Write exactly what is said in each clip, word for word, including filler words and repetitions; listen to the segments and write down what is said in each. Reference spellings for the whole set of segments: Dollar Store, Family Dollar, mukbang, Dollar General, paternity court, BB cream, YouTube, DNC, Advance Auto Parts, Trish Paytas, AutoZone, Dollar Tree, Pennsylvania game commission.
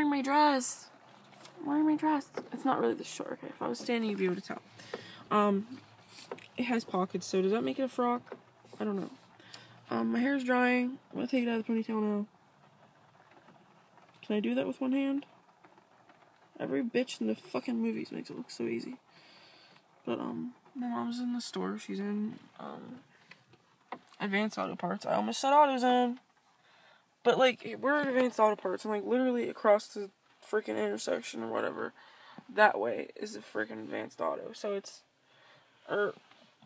wearing my dress. I'm wearing my dress. It's not really this short. Okay, if I was standing, you'd be able to tell. Um, it has pockets, so does that make it a frock? I don't know. Um, my hair is drying. I'm gonna take it out of the ponytail now. Can I do that with one hand? Every bitch in the fucking movies makes it look so easy. But, um, my mom's in the store. She's in, um, Advance Auto Parts. I almost said AutoZone. But, like, we're at Advance Auto Parts. And, like, literally across the freaking intersection or whatever, that way is a freaking Advanced Auto. So it's, or,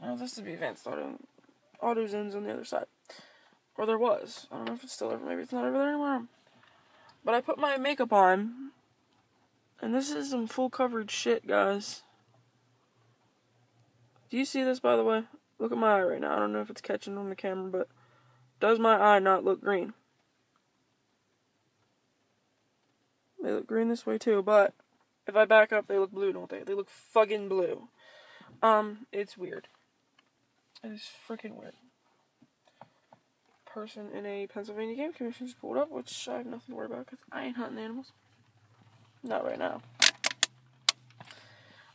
no, this would be Advanced Auto. AutoZone's on the other side. Or there was. I don't know if it's still over. Maybe it's not over there anymore. But I put my makeup on. And this is some full coverage shit, guys. Do you see this, by the way? Look at my eye right now. I don't know if it's catching on the camera, but does my eye not look green? They look green this way too, but if I back up, they look blue, don't they? They look fucking blue. Um, it's weird. It is freaking weird. Person in a Pennsylvania game commission just pulled up, which I have nothing to worry about because I ain't hunting animals. Not right now.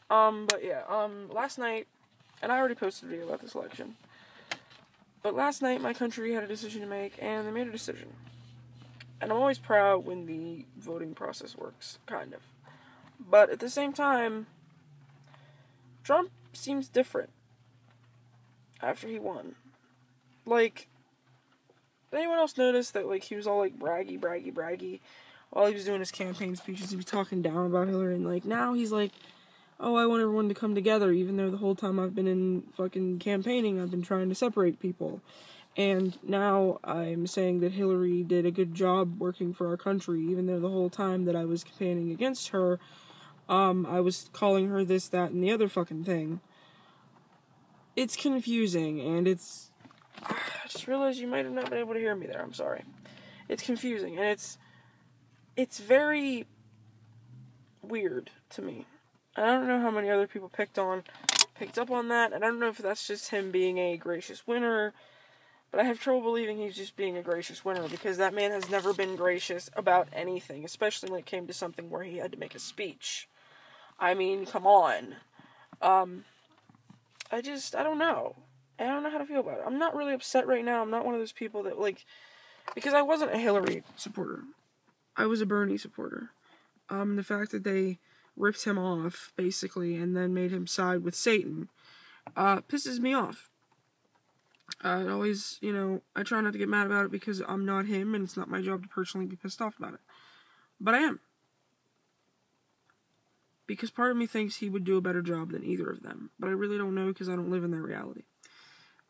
Um, but yeah, um, last night, and I already posted a video about this election, but last night my country had a decision to make, and they made a decision. And I'm always proud when the voting process works, kind of. But at the same time, Trump seems different after he won. Like, did anyone else notice that, like, he was all, like, braggy, braggy, braggy? All he was doing his campaign speeches, he'd be talking down about Hillary, and, like, now he's like, oh, I want everyone to come together, even though the whole time I've been in fucking campaigning, I've been trying to separate people. And now I'm saying that Hillary did a good job working for our country, even though the whole time that I was campaigning against her, um, I was calling her this, that, and the other fucking thing. It's confusing, and it's... I just realized you might have not been able to hear me there, I'm sorry. It's confusing, and it's... It's very weird to me. I don't know how many other people picked on, picked up on that. I don't know if that's just him being a gracious winner, but I have trouble believing he's just being a gracious winner because that man has never been gracious about anything, especially when it came to something where he had to make a speech. I mean, come on. Um, I just, I don't know. I don't know how to feel about it. I'm not really upset right now. I'm not one of those people that, like, because I wasn't a Hillary supporter. I was a Bernie supporter. Um, the fact that they ripped him off, basically, and then made him side with Satan, uh, pisses me off. Uh, it always, you know, I try not to get mad about it because I'm not him, and it's not my job to personally be pissed off about it. But I am. Because part of me thinks he would do a better job than either of them. But I really don't know because I don't live in their reality.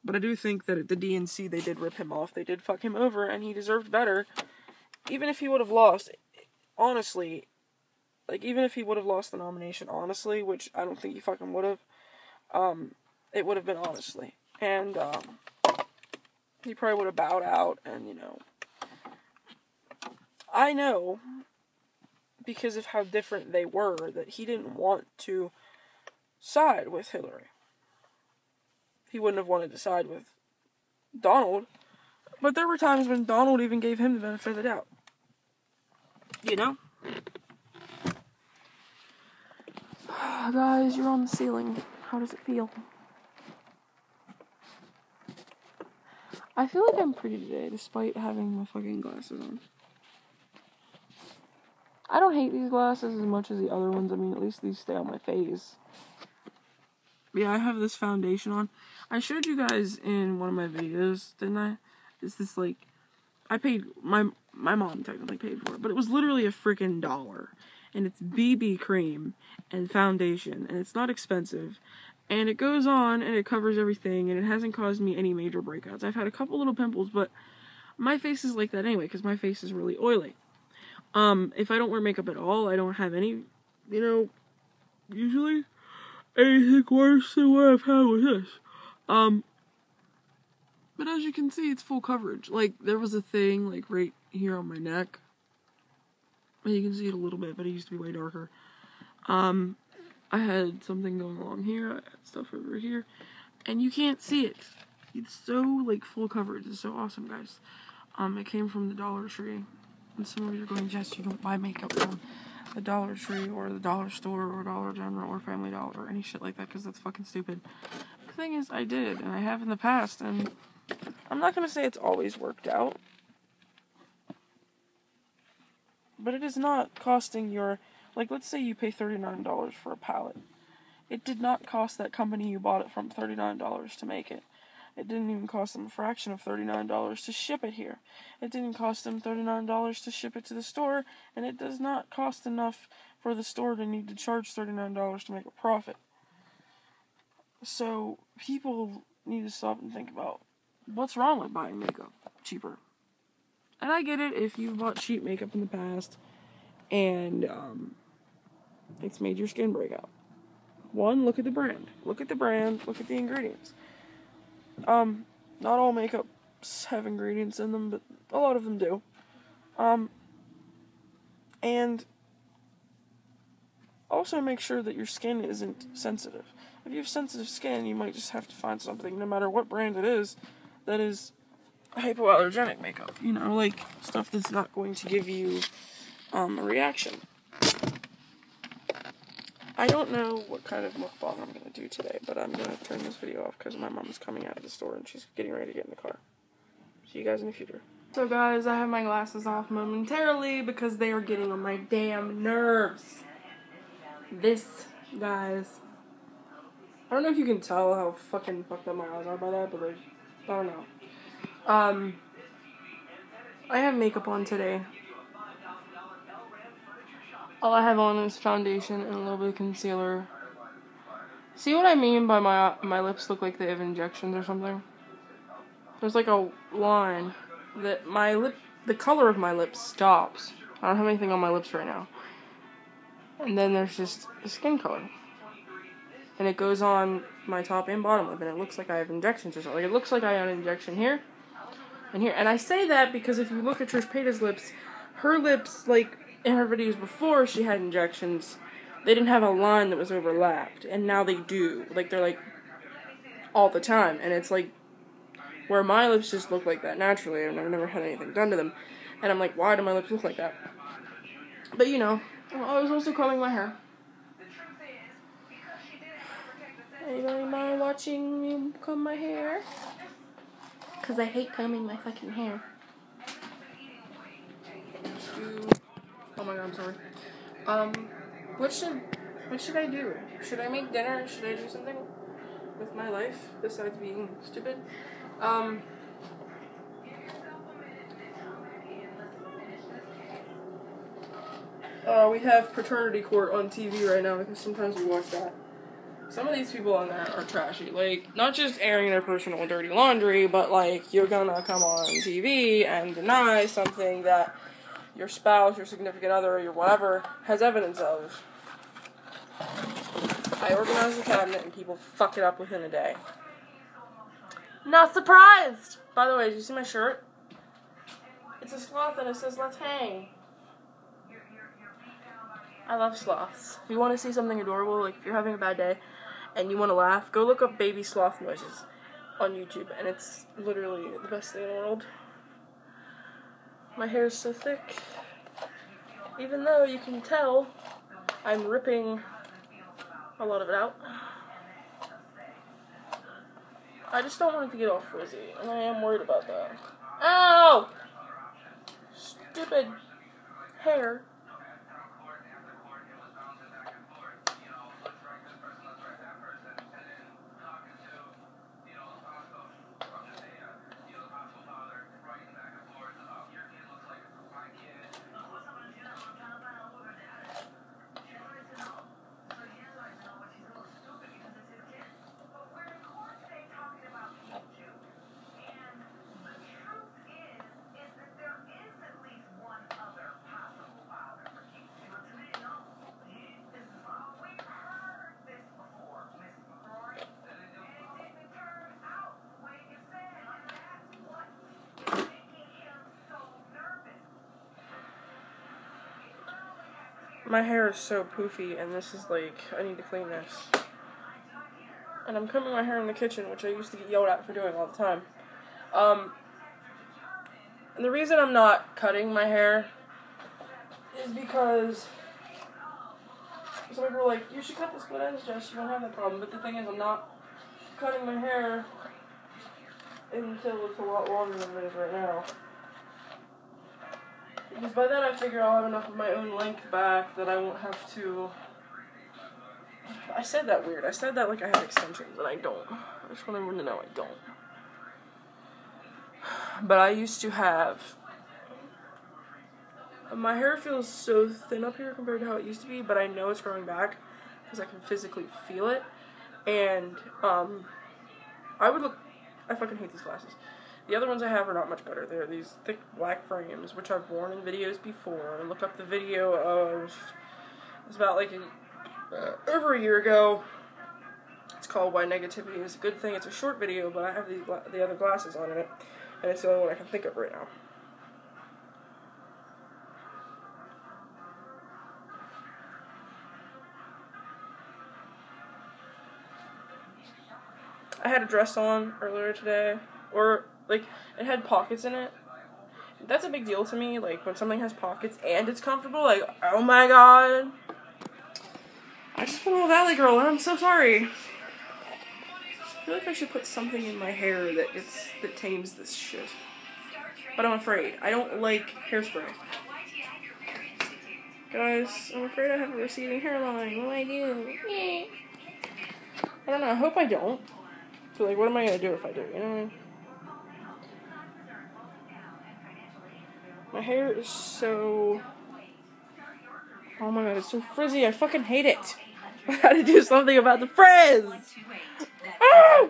But I do think that at the D N C, they did rip him off. They did fuck him over, and he deserved better. Even if he would have lost, honestly, like, even if he would have lost the nomination, honestly, which I don't think he fucking would have, um, it would have been honestly. And, um, he probably would have bowed out, and, you know, I know, because of how different they were, that he didn't want to side with Hillary. He wouldn't have wanted to side with Donald, but there were times when Donald even gave him the benefit of the doubt. You know? Guys, you're on the ceiling. How does it feel? I feel like I'm pretty today, despite having my fucking glasses on. I don't hate these glasses as much as the other ones. I mean, at least these stay on my face. Yeah, I have this foundation on. I showed you guys in one of my videos, didn't I? It's this, like, I paid, my my mom technically paid for it, but it was literally a freaking dollar. And it's B B cream and foundation, and it's not expensive. And it goes on, and it covers everything, and it hasn't caused me any major breakouts. I've had a couple little pimples, but my face is like that anyway, because my face is really oily. Um, if I don't wear makeup at all, I don't have any, you know, usually anything worse than what I've had with this. Um... But as you can see, it's full coverage. Like, there was a thing, like, right here on my neck. You can see it a little bit, but it used to be way darker. Um, I had something going along here. I had stuff over here. And you can't see it. It's so, like, full coverage. It's so awesome, guys. Um, it came from the Dollar Tree. and some of you are going, yes, you don't buy makeup from the Dollar Tree or the Dollar Store or Dollar General or Family Dollar or any shit like that because that's fucking stupid. The thing is, I did, and I have in the past, and I'm not going to say it's always worked out, but it is not costing your, like, let's say you pay thirty-nine dollars for a palette. It did not cost that company you bought it from thirty-nine dollars to make it. It didn't even cost them a fraction of thirty-nine dollars to ship it here. It didn't cost them thirty-nine dollars to ship it to the store, and it does not cost enough for the store to need to charge thirty-nine dollars to make a profit. So, people need to stop and think about, what's wrong with buying makeup cheaper? And I get it if you've bought cheap makeup in the past, and um, it's made your skin break out. One, look at the brand. Look at the brand, look at the ingredients. Um, not all makeups have ingredients in them, but a lot of them do. Um, and also make sure that your skin isn't sensitive. If you have sensitive skin, you might just have to find something, no matter what brand it is, that is hypoallergenic makeup. You know, like, stuff that's not going to give you, um, a reaction. I don't know what kind of mukbang I'm going to do today, but I'm going to turn this video off because my mom is coming out of the store and she's getting ready to get in the car. See you guys in the future. So guys, I have my glasses off momentarily because they are getting on my damn nerves. This, guys. I don't know if you can tell how fucking fucked up my eyes are by that, but I don't know. Um, I have makeup on today. All I have on is foundation and a little bit of concealer. See what I mean by my my lips look like they have injections or something? There's like a line that my lip, the color of my lips stops. I don't have anything on my lips right now. And then there's just the skin color. And it goes on my top and bottom lip and it looks like I have injections or something. Like it looks like I have an injection here and here. And I say that because if you look at Trish Paytas' lips, her lips, like, in her videos before she had injections, they didn't have a line that was overlapped, and now they do. Like, they're like, all the time, and it's like, where my lips just look like that naturally, and I've never had anything done to them, and I'm like, why do my lips look like that? But you know, I was also combing my hair. Anybody mind watching me comb my hair? Because I hate combing my fucking hair. Oh my god, I'm sorry. Um, what should, what should I do? Should I make dinner? Should I do something with my life besides being stupid? Um, uh, we have Paternity Court on T V right now because sometimes we watch that. Some of these people on there are trashy. Like, not just airing their personal dirty laundry, but like, you're gonna come on T V and deny something that your spouse, your significant other, or your whatever has evidence of. I organize the cabinet and people fuck it up within a day. Not surprised! By the way, did you see my shirt? It's a sloth and it says let's hang. I love sloths. If you want to see something adorable, like if you're having a bad day and you want to laugh, go look up baby sloth noises on YouTube and it's literally the best thing in the world. My hair is so thick, even though you can tell I'm ripping a lot of it out. I just don't want it to get all frizzy, and I am worried about that. Ow! Stupid hair. My hair is so poofy, and this is like, I need to clean this. And I'm combing my hair in the kitchen, which I used to get yelled at for doing all the time. Um, and the reason I'm not cutting my hair is because some people were like, you should cut the split ends, Jess, you won't have that problem. But the thing is, I'm not cutting my hair until it's a lot longer than it is right now. Because by then I figure I'll have enough of my own length back that I won't have to... I said that weird. I said that like I have extensions, and I don't. I just want everyone to know I don't. But I used to have... My hair feels so thin up here compared to how it used to be, but I know it's growing back because I can physically feel it. And, um, I would look... I fucking hate these glasses. The other ones I have are not much better. They're these thick black frames, which I've worn in videos before. I looked up the video of... It was about like a, uh, over a year ago. It's called Why Negativity is a Good Thing. It's a short video, but I have the, the other glasses on it, and it's the only one I can think of right now. I had a dress on earlier today, or, like, it had pockets in it. That's a big deal to me, like, when something has pockets and it's comfortable, like, oh my god. I just want a valley girl, and I'm so sorry. I feel like I should put something in my hair that it's, that tames this shit. But I'm afraid. I don't like hairspray. Guys, I'm afraid I have a receding hairline. What do I do? I don't know, I hope I don't. So, like, what am I going to do if I do, you know? My hair is so... Oh my god, it's so frizzy. I fucking hate it. I gotta do something about the frizz! Ah!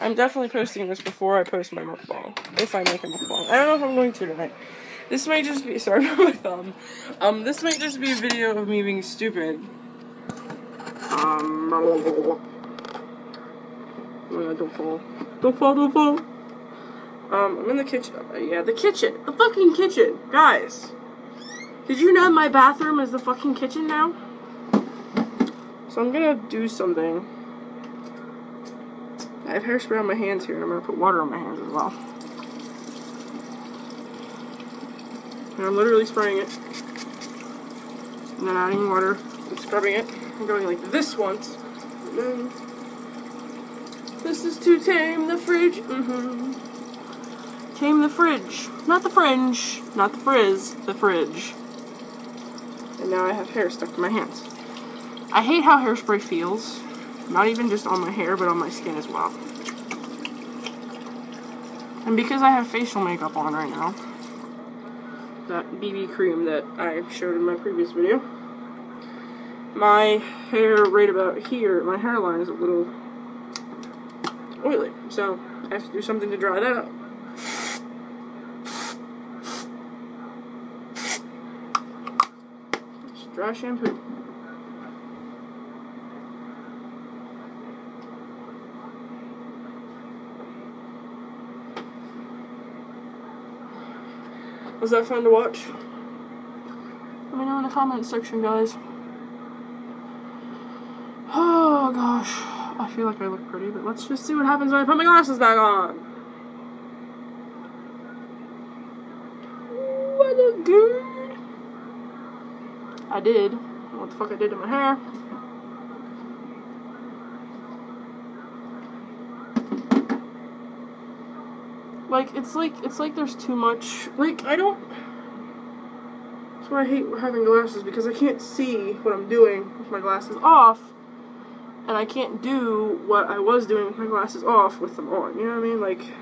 I'm definitely posting this before I post my mukbang. If I make a mukbang. I don't know if I'm going to tonight. This might just be... Sorry about my thumb. Um, this might just be a video of me being stupid. Um... Oh my god, don't fall. Don't fall, don't fall. Um, I'm in the kitchen. Uh, yeah, the kitchen. The fucking kitchen. Guys. Did you know my bathroom is the fucking kitchen now? So I'm gonna do something. I have hairspray on my hands here, and I'm gonna put water on my hands as well. And I'm literally spraying it. And then adding water. And scrubbing it. I'm going like this once. And then... This is to tame the fridge. Mm-hmm. Tame the fridge. Not the fringe. Not the frizz. The fridge. And now I have hair stuck to my hands. I hate how hairspray feels. Not even just on my hair, but on my skin as well. And because I have facial makeup on right now, that B B cream that I showed in my previous video, my hair right about here, my hairline is a little... oily, so I have to do something to dry that up. Just dry shampoo. Was that fun to watch? Let me know in the comments section, guys. Oh gosh. I feel like I look pretty, but let's just see what happens when I put my glasses back on. Ooh, I look good. I did. I don't know what the fuck I did to my hair. Like, it's like, it's like there's too much, like, I don't, that's why I hate having glasses, because I can't see what I'm doing with my glasses off. And I can't do what I was doing with my glasses off with them on. You know what I mean? Like,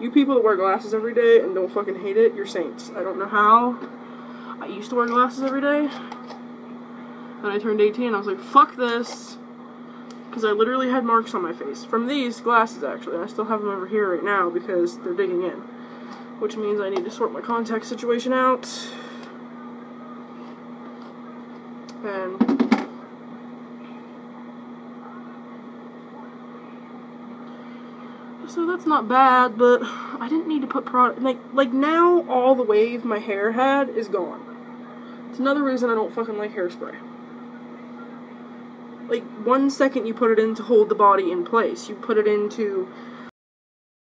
you people that wear glasses every day and don't fucking hate it, you're saints. I don't know how. I used to wear glasses every day. Then I turned eighteen and I was like, fuck this. Because I literally had marks on my face. From these glasses, actually. I still have them over here right now because they're digging in. Which means I need to sort my contact situation out. And... So that's not bad, but I didn't need to put product, like, like now all the wave my hair had is gone. It's another reason I don't fucking like hairspray. Like, one second you put it in to hold the body in place. You put it in to